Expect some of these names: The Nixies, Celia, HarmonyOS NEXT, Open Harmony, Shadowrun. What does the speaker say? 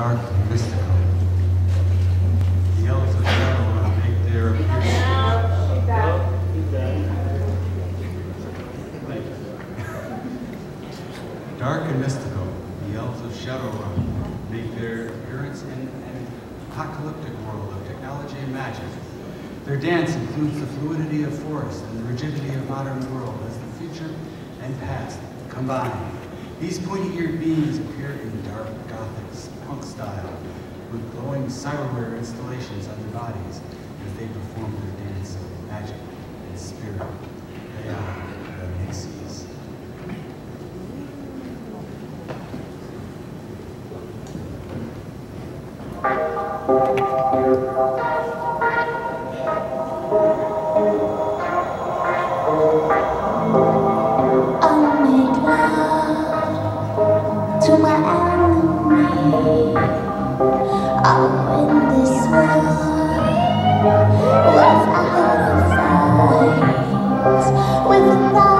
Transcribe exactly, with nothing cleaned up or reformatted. dark and mystical. The elves of Shadowrun make their appearance. Dark and mystical, the elves of Shadowrun make their appearance in an apocalyptic world of technology and magic. Their dance includes the fluidity of forest and the rigidity of modern world as the future and past combine. These pointy-eared beings appear in dark gothic punk style with glowing cyberware installations on their bodies as they perform their dance of magic and spirit. They are the Nixies. With a